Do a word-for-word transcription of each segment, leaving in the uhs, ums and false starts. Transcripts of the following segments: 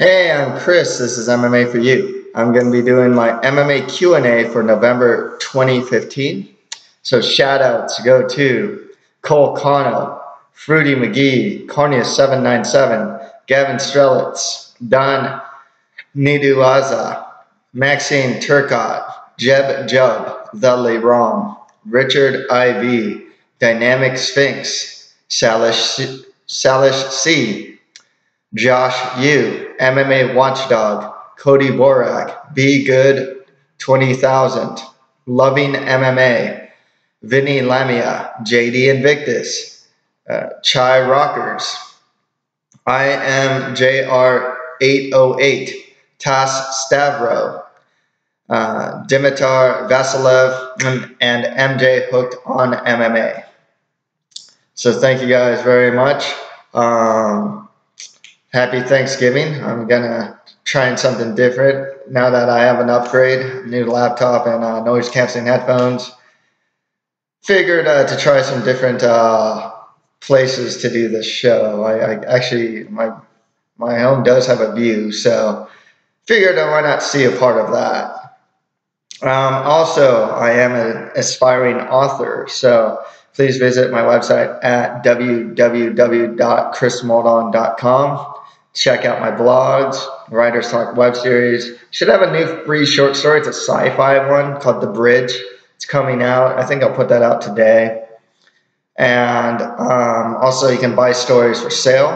Hey, I'm Chris. This is M M A for You. I'm going to be doing my M M A Q and A for November twenty fifteen. So shout outs go to Cole Connell, Fruity McGee, Cornia seven ninety-seven, Gavin Strelitz, Don Niduaza, Maxine Turcotte, Jeb Jubb, Dudley Rom, Richard the fourth, Dynamic Sphinx, Salish C, Josh Yu, M M A Watchdog, Cody Borak, Be Good twenty thousand, Loving M M A, Vinny Lamia, J D Invictus, uh, Chai Rockers, I M J R eight oh eight, Tas Stavro, uh, Dimitar Vasilev, and M J Hooked on M M A. So thank you guys very much. Um, Happy Thanksgiving. I'm gonna try something different now that I have an upgrade, new laptop and uh, noise canceling headphones. Figured uh, to try some different uh, places to do this show. I, I actually, my my home does have a view, so figured uh, why not see a part of that. Um, also, I am an aspiring author, so please visit my website at w w w dot chris moldon dot com. Check out my blogs, Writers Talk web series. Should have a new free short story. It's a sci-fi one called The Bridge. It's coming out. I think I'll put that out today. And um, also you can buy stories for sale.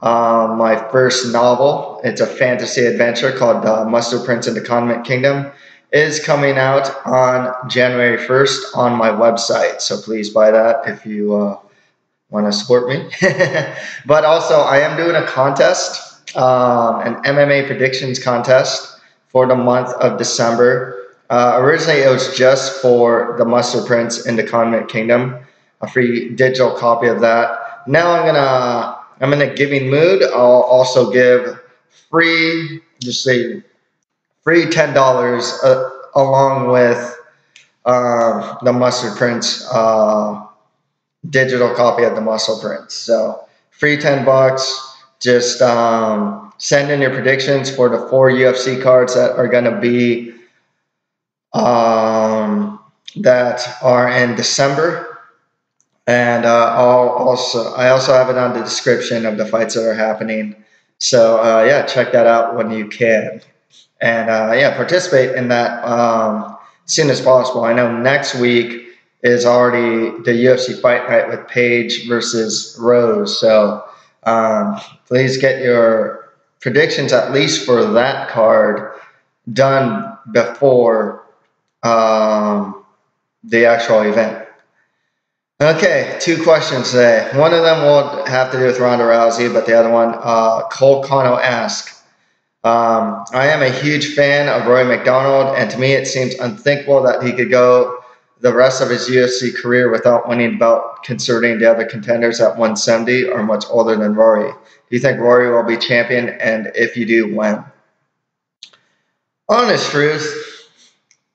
Um, my first novel, it's a fantasy adventure called uh, Mustard Prince and the Condiment Kingdom, is coming out on January first on my website. So please buy that if you uh, want to support me. But also I am doing a contest, um, an M M A predictions contest for the month of December. Uh, originally it was just for the Mustard Prince in the Condiment Kingdom, a free digital copy of that. Now I'm gonna, I'm in a giving mood. I'll also give free, just say, free ten dollars uh, along with uh, the Mustard Prince uh, digital copy of the Mustard Prince. So free ten bucks. Just um, send in your predictions for the four U F C cards that are going to be um, that are in December, and uh, I'll also I also have it on the description of the fights that are happening. So uh, yeah, check that out when you can. And uh, yeah, participate in that um, as soon as possible. I know next week is already the U F C fight night with Paige versus Rose. So um, please get your predictions, at least for that card, done before um, the actual event. Okay, two questions today. One of them will have to do with Ronda Rousey, but the other one, uh, Cole Connell asks, Um, I am a huge fan of Rory MacDonald, and to me it seems unthinkable that he could go the rest of his U F C career without winning a belt, considering the other contenders at one seventy are much older than Rory. Do you think Rory will be champion, and if you do, when? Honest truth,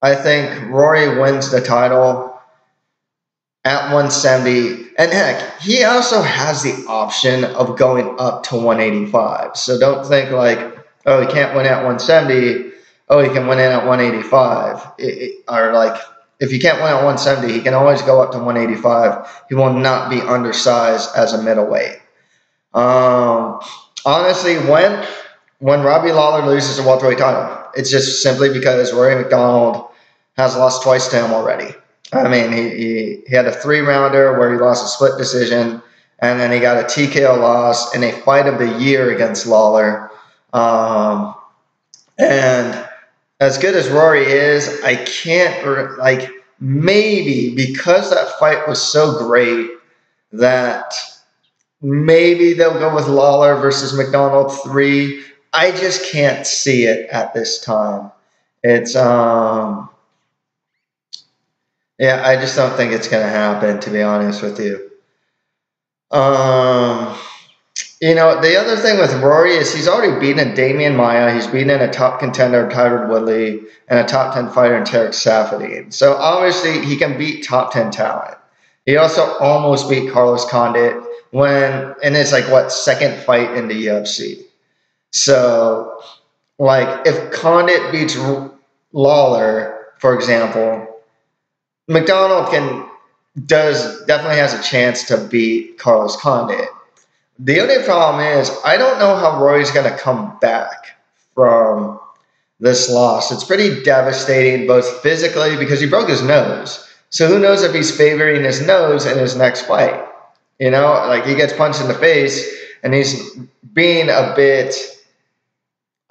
I think Rory wins the title at one seventy, and heck, he also has the option of going up to one eighty-five, so don't think like, oh, he can't win at one seventy. Oh, he can win in at one eighty-five. It, it, or like, if he can't win at one seventy, he can always go up to one eighty-five. He will not be undersized as a middleweight. Um, honestly, when when Robbie Lawler loses the welterweight title, it's just simply because Rory MacDonald has lost twice to him already. I mean, he he, he had a three-rounder where he lost a split decision, and then he got a T K O loss in a fight of the year against Lawler. Um, and as good as Rory is, I can't, like, maybe because that fight was so great that maybe they'll go with Lawler versus MacDonald three. I just can't see it at this time. It's, um, yeah, I just don't think it's going to happen, to be honest with you. Um... You know, the other thing with Rory is he's already beaten Damian Maia. He's beaten a top contender, Tyron Woodley, and a top ten fighter in Tarek Safadine. So obviously he can beat top ten talent. He also almost beat Carlos Condit when, and it's like, what, second fight in the U F C. So, like, if Condit beats Lawler, for example, MacDonald can does definitely has a chance to beat Carlos Condit. The only problem is I don't know how Rory's going to come back from this loss. It's pretty devastating, both physically, because he broke his nose. So who knows if he's favoring his nose in his next fight? You know, like, he gets punched in the face, and he's being a bit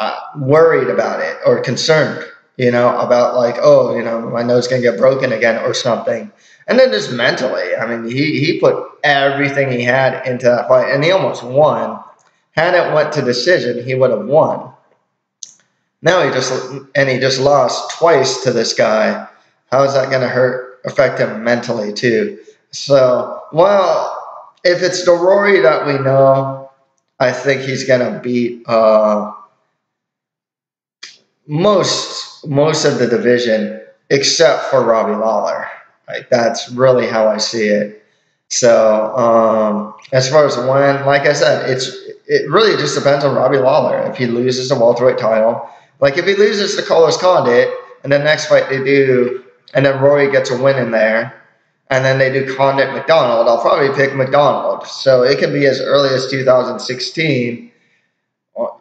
uh, worried about it or concerned, you know, about, like, oh, you know, my nose is going to get broken again or something. And then just mentally, I mean, he, he put everything he had into that fight, and he almost won. Had it went to decision, he would have won. Now he just and he just lost twice to this guy. How is that going to hurt affect him mentally too? So, well, if it's the Rory that we know, I think he's going to beat uh, most most of the division except for Robbie Lawler. Like, that's really how I see it. So, um, as far as when, like I said, it's it really just depends on Robbie Lawler if he loses the welterweight title. Like, if he loses to Carlos Condit, and the next fight they do, and then Rory gets a win in there, and then they do Condit MacDonald, I'll probably pick MacDonald. So it can be as early as two thousand sixteen, or,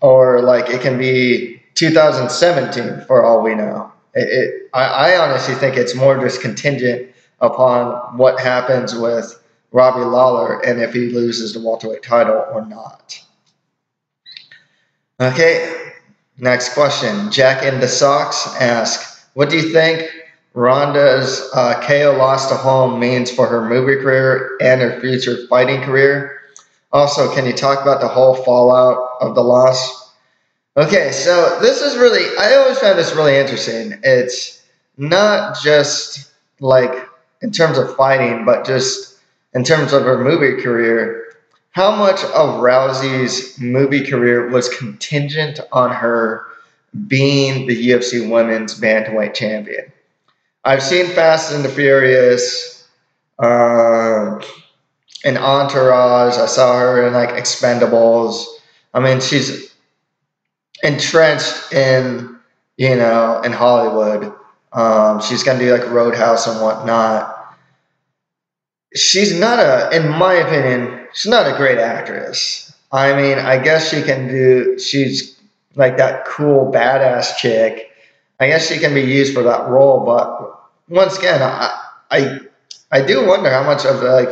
or like it can be two thousand seventeen for all we know. It, it, I, I honestly think it's more just contingent upon what happens with Robbie Lawler and if he loses the welterweight title or not. Okay. Next question. Jack in the Socks asks, what do you think Ronda's uh, K O loss to Holm means for her movie career and her future fighting career? Also, can you talk about the whole fallout of the loss? Okay, so this is really, I always found this really interesting. It's not just like in terms of fighting, but just in terms of her movie career. How much of Rousey's movie career was contingent on her being the U F C Women's Bantamweight Champion? I've seen Fast and the Furious, uh, in Entourage. I saw her in, like, Expendables. I mean, she's entrenched in, you know, in Hollywood. Um, she's going to do, like, Roadhouse and whatnot. She's not a, in my opinion... she's not a great actress. I mean, I guess she can do, she's like that cool badass chick. I guess she can be used for that role, but once again, I I, I do wonder how much of like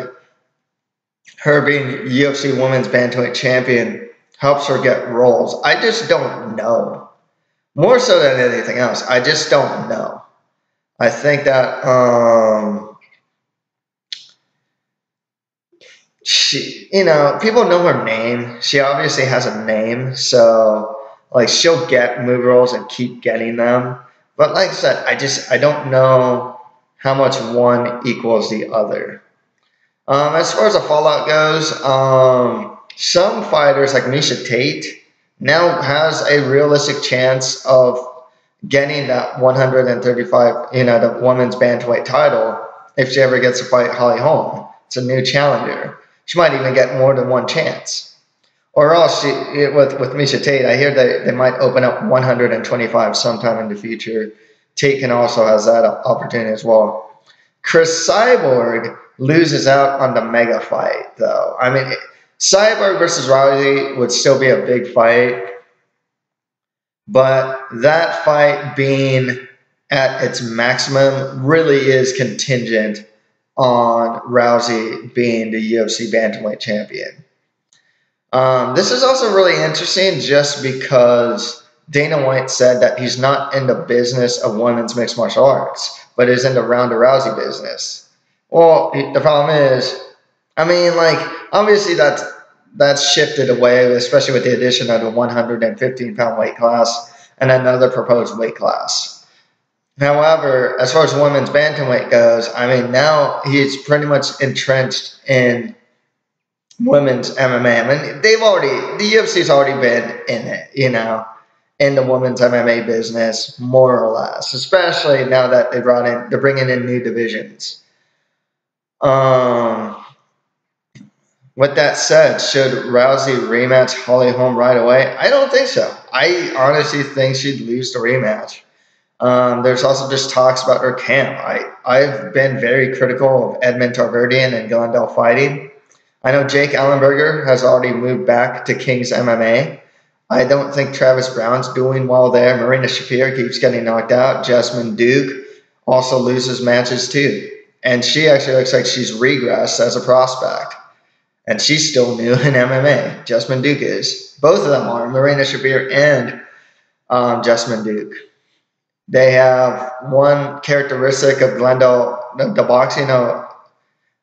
her being U F C Women's Bantamweight Champion helps her get roles. I just don't know. More so than anything else, I just don't know. I think that, um, she, you know, people know her name. She obviously has a name, so like she'll get movie roles and keep getting them. But like I said, I just I don't know how much one equals the other. Um, as far as the fallout goes, um, some fighters like Miesha Tate now has a realistic chance of getting that one thirty-five, you know, the women's bantamweight title if she ever gets to fight Holly Holm. It's a new challenger. She might even get more than one chance. Or else, she, with, with Miesha Tate, I hear they, they might open up one twenty-five sometime in the future. Tate can also has that opportunity as well. Chris Cyborg loses out on the mega fight, though. I mean, Cyborg versus Rousey would still be a big fight. But that fight being at its maximum really is contingent on Rousey being the U F C Bantamweight Champion. Um, this is also really interesting just because Dana White said that he's not in the business of women's mixed martial arts, but is in the Ronda Rousey business. Well, the problem is, I mean, like, obviously that's, that's shifted away, especially with the addition of the one fifteen pound weight class and another proposed weight class. However, as far as women's bantamweight goes, I mean, now he's pretty much entrenched in women's M M A. I mean, they've already, the U F C's already been in it, you know, in the women's M M A business, more or less, especially now that they brought in, they're bringing in new divisions. Um, With that said, should Rousey rematch Holly Holm right away? I don't think so. I honestly think she'd lose the rematch. Um, there's also just talks about her camp. I, I've been very critical of Edmund Tarverdian and Glendale Fighting. I know Jake Ellenberger has already moved back to King's M M A. I don't think Travis Brown's doing well there. Marina Shafir keeps getting knocked out. Jasmine Duke also loses matches too. And she actually looks like she's regressed as a prospect. And she's still new in M M A. Jasmine Duke is. Both of them are, Marina Shafir and um, Jasmine Duke. They have one characteristic of Glendale, the, the boxing of,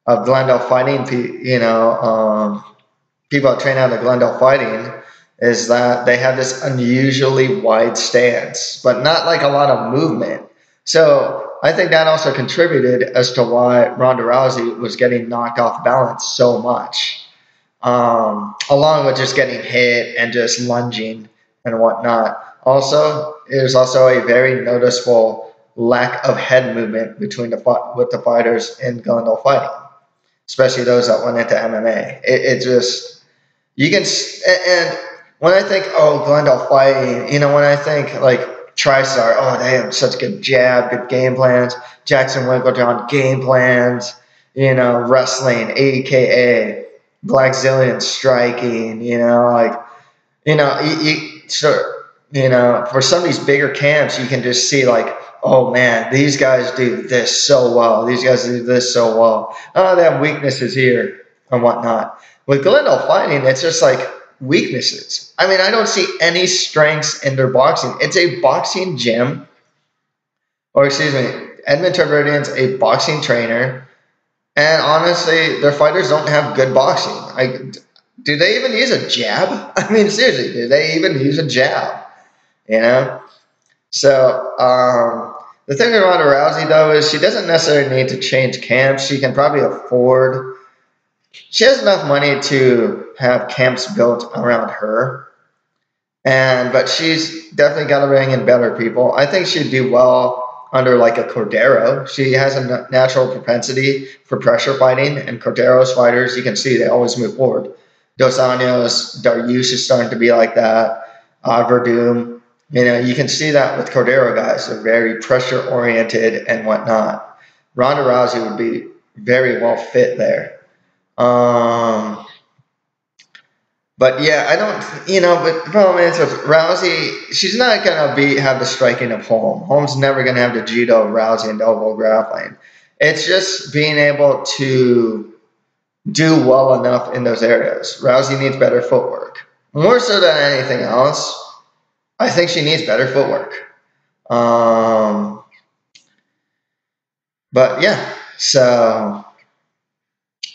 of Glendale Fighting, you know, um, people that train out of Glendale Fighting, is that they have this unusually wide stance, but not like a lot of movement. So I think that also contributed as to why Ronda Rousey was getting knocked off balance so much, um, along with just getting hit and just lunging and whatnot. Also, there's also a very noticeable lack of head movement between the with the fighters in Glendale Fighting, especially those that went into M M A. It, it just, you can, and when I think, oh, Glendale Fighting, you know, when I think like, TriStar, oh, they have such good jab, good game plans. Jackson Winklejohn, game plans. You know, wrestling, A K A, Black Zillion striking. You know, like, you know, you, you, so, you know, for some of these bigger camps, you can just see like, oh man, these guys do this so well. These guys do this so well. Oh, they have weaknesses here and whatnot. With Glendale Fighting, it's just like, weaknesses. I mean, I don't see any strengths in their boxing. It's a boxing gym, or excuse me, Edmund Tarverdian's a boxing trainer, and honestly, their fighters don't have good boxing. I, do they even use a jab? I mean, seriously, do they even use a jab? You know? So, um, the thing with Ronda Rousey, though, is she doesn't necessarily need to change camps. She can probably afford... She has enough money to have camps built around her, and but she's definitely got to bring in better people. I think she'd do well under like a Cordero. She has a natural propensity for pressure fighting, and Cordero's fighters, you can see they always move forward. Dos Anjos, Dariush is starting to be like that. Uh, Verdum, you know, you can see that with Cordero guys. They're very pressure oriented and whatnot. Ronda Rousey would be very well fit there. Um, but yeah, I don't, you know, but the problem is with Rousey, she's not going to be, have the striking of Holm. Holm's never going to have the judo of Rousey and elbow grappling. It's just being able to do well enough in those areas. Rousey needs better footwork. More so than anything else, I think she needs better footwork. Um, but yeah, so...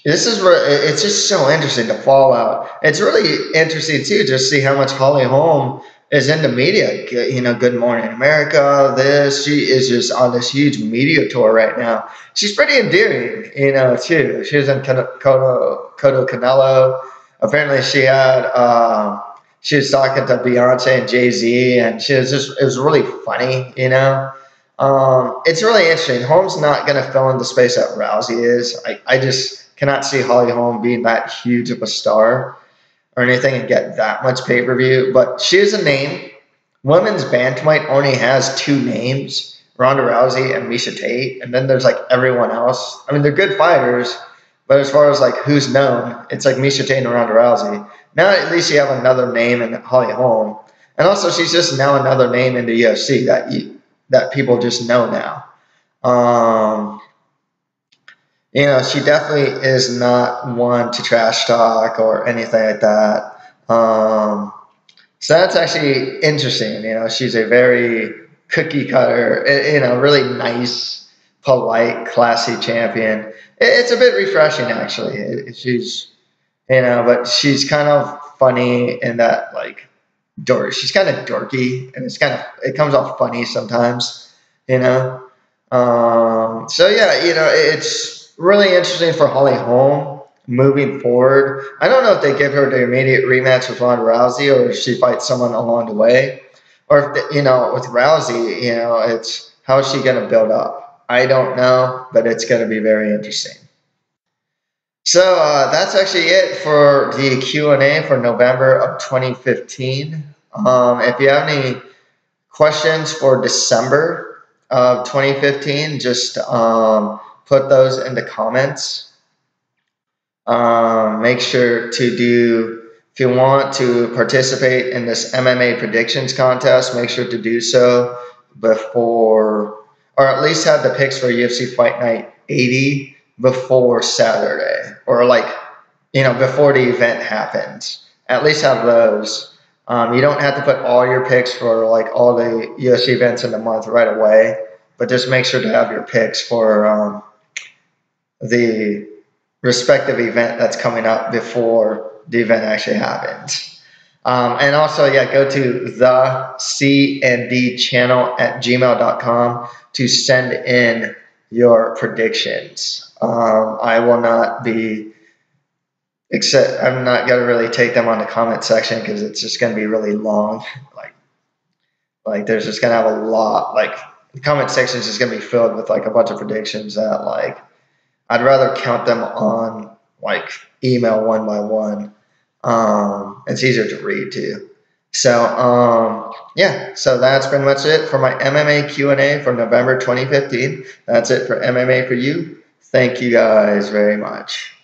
This is where it's just so interesting to fall out. It's really interesting too, just see how much Holly Holm is in the media. You know, Good Morning America. This she is just on this huge media tour right now. She's pretty endearing, you know. Too. She was in Cotto Canelo. Apparently, she had um, she was talking to Beyonce and Jay-Z, and she was just it was really funny, you know. Um, it's really interesting. Holm's not going to fill in the space that Rousey is. I I just. Cannot see Holly Holm being that huge of a star or anything and get that much pay-per-view. But she is a name. Women's bantamweight only has two names, Ronda Rousey and Miesha Tate. And then there's, like, everyone else. I mean, they're good fighters, but as far as, like, who's known, it's like Miesha Tate and Ronda Rousey. Now at least you have another name in Holly Holm. And also she's just now another name in the U F C that, you, that people just know now. Um... You know, she definitely is not one to trash talk or anything like that. Um, so that's actually interesting. You know, she's a very cookie cutter, you know, really nice, polite, classy champion. It's a bit refreshing, actually. She's, you know, but she's kind of funny in that, like, dork. She's kind of dorky, and it's kind of, it comes off funny sometimes, you know. Um, so, yeah, you know, it's... really interesting for Holly Holm moving forward. I don't know if they give her the immediate rematch with Ronda Rousey or if she fights someone along the way. Or, if, you know, with Rousey, you know, it's how is she going to build up? I don't know, but it's going to be very interesting. So uh, that's actually it for the Q and A for November of twenty fifteen. Um, if you have any questions for December of twenty fifteen, just um, put those in the comments. Um, make sure to do, if you want to participate in this M M A predictions contest, make sure to do so before, or at least have the picks for U F C Fight Night eighty. Before Saturday, or like, you know, before the event happens, at least have those. Um, you don't have to put all your picks for like all the U F C events in the month right away, but just make sure to have your picks for um, the respective event that's coming up before the event actually happens. Um, and also, yeah, go to the C and D channel at gmail dot com to send in your predictions. Um, I will not be, except I'm not gonna really take them on the comment section because it's just gonna be really long. Like, like there's just gonna have a lot. Like the comment section is just gonna be filled with like a bunch of predictions that like I'd rather count them on like email one by one. Um, it's easier to read too. So um, yeah, so that's pretty much it for my M M A Q and A for November twenty fifteen. That's it for M M A for you. Thank you guys very much.